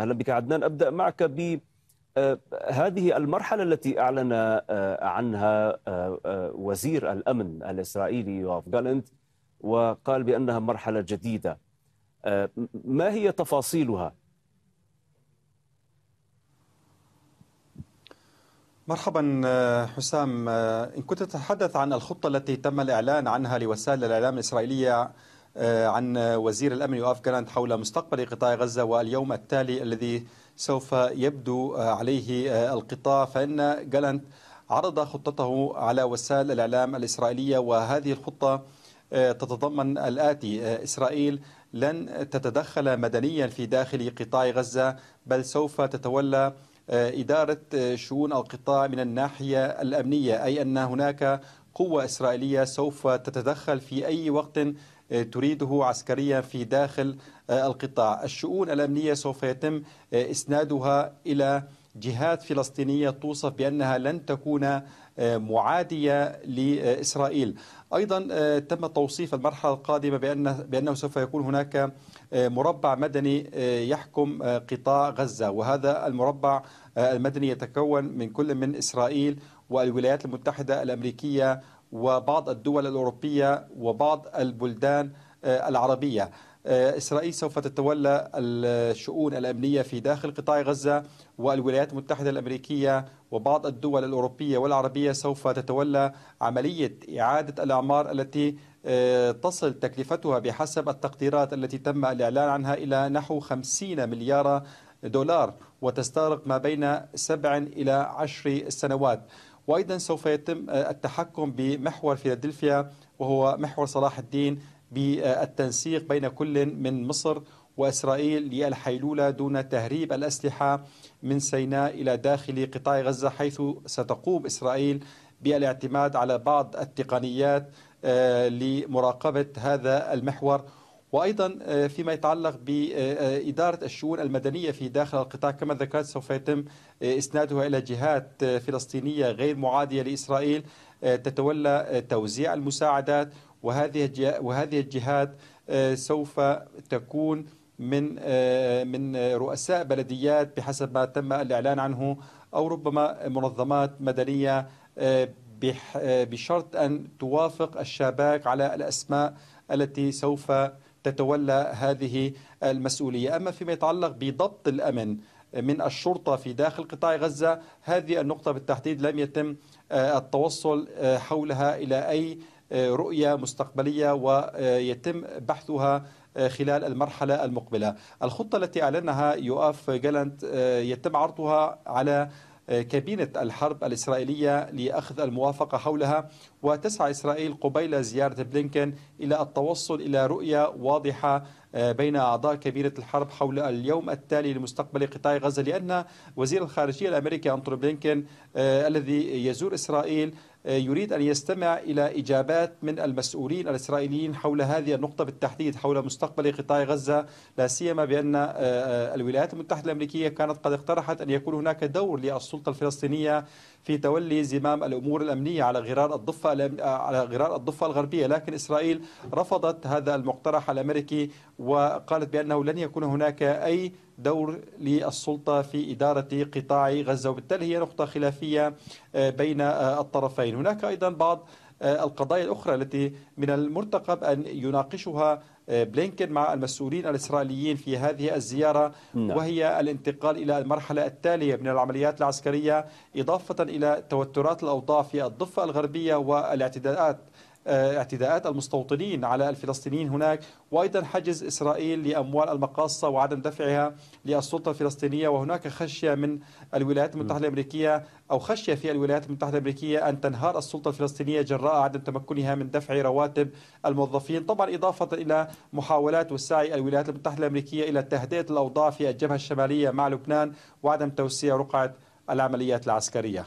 أهلا بك عدنان. أبدأ معك بهذه المرحلة التي أعلن عنها وزير الأمن الإسرائيلي يوآف غالانت وقال بأنها مرحلة جديدة، ما هي تفاصيلها؟ مرحبا حسام. إن كنت تتحدث عن الخطة التي تم الإعلان عنها لوسائل الإعلام الإسرائيلية عن وزير الأمن يوآف غالانت حول مستقبل قطاع غزة واليوم التالي الذي سوف يبدو عليه القطاع، فإن غالانت عرض خطته على وسائل الإعلام الإسرائيلية، وهذه الخطة تتضمن الآتي: إسرائيل لن تتدخل مدنيا في داخل قطاع غزة، بل سوف تتولى إدارة شؤون القطاع من الناحية الأمنية، أي أن هناك قوة إسرائيلية سوف تتدخل في أي وقت تريده عسكريا في داخل القطاع. الشؤون الأمنية سوف يتم إسنادها إلى جهات فلسطينية توصف بأنها لن تكون معادية لإسرائيل. أيضا تم توصيف المرحلة القادمة بأنه سوف يكون هناك مربع مدني يحكم قطاع غزة، وهذا المربع المدني يتكون من كل من إسرائيل والولايات المتحدة الأمريكية وبعض الدول الأوروبية وبعض البلدان العربية. إسرائيل سوف تتولى الشؤون الأمنية في داخل قطاع غزة، والولايات المتحدة الأمريكية وبعض الدول الأوروبية والعربية سوف تتولى عملية إعادة الأعمار التي تصل تكلفتها بحسب التقديرات التي تم الإعلان عنها إلى نحو 50 مليار دولار، وتستغرق ما بين 7 إلى 10 سنوات. وأيضا سوف يتم التحكم بمحور فيلادلفيا وهو محور صلاح الدين بالتنسيق بين كل من مصر وإسرائيل للحيلولة دون تهريب الأسلحة من سيناء إلى داخل قطاع غزة، حيث ستقوم إسرائيل بالاعتماد على بعض التقنيات لمراقبة هذا المحور. وأيضا فيما يتعلق بإدارة الشؤون المدنية في داخل القطاع كما ذكرت، سوف يتم إسنادها إلى جهات فلسطينية غير معادية لإسرائيل تتولى توزيع المساعدات، وهذه الجهات سوف تكون من رؤساء بلديات بحسب ما تم الإعلان عنه، أو ربما منظمات مدنية بشرط أن توافق الشاباك على الأسماء التي سوف تتولى هذه المسؤولية. أما فيما يتعلق بضبط الأمن من الشرطة في داخل قطاع غزة، هذه النقطة بالتحديد لم يتم التوصل حولها إلى أي رؤية مستقبلية، ويتم بحثها خلال المرحلة المقبلة. الخطة التي أعلنها يوآف غالانت يتم عرضها على كابينة الحرب الإسرائيلية لأخذ الموافقة حولها، وتسعى إسرائيل قبيل زيارة بلينكن إلى التوصل إلى رؤية واضحة بين أعضاء كابينة الحرب حول اليوم التالي لمستقبل قطاع غزة، لأن وزير الخارجية الأمريكي انتوني بلينكن الذي يزور إسرائيل يريد أن يستمع إلى إجابات من المسؤولين الإسرائيليين حول هذه النقطة بالتحديد، حول مستقبل قطاع غزة، لا سيما بأن الولايات المتحدة الأمريكية كانت قد اقترحت أن يكون هناك دور للسلطة الفلسطينية في تولي زمام الأمور الأمنية على غرار الضفة الغربية، لكن إسرائيل رفضت هذا المقترح الأمريكي وقالت بأنه لن يكون هناك أي دور للسلطة في إدارة قطاع غزة، وبالتالي هي نقطة خلافية بين الطرفين. هناك أيضا بعض القضايا الأخرى التي من المرتقب أن يناقشها بلينكن مع المسؤولين الإسرائيليين في هذه الزيارة، وهي الانتقال إلى المرحلة التالية من العمليات العسكرية، إضافة إلى توترات الأوضاع في الضفة الغربية والاعتداءات المستوطنين على الفلسطينيين هناك، وأيضا حجز إسرائيل لأموال المقاصة وعدم دفعها للسلطة الفلسطينية، وهناك خشية من الولايات المتحدة الأمريكية أو خشية في الولايات المتحدة الأمريكية أن تنهار السلطة الفلسطينية جراء عدم تمكنها من دفع رواتب الموظفين، طبعا إضافة إلى محاولات وسعي الولايات المتحدة الأمريكية إلى تهدئة الأوضاع في الجبهة الشمالية مع لبنان وعدم توسيع رقعة العمليات العسكرية.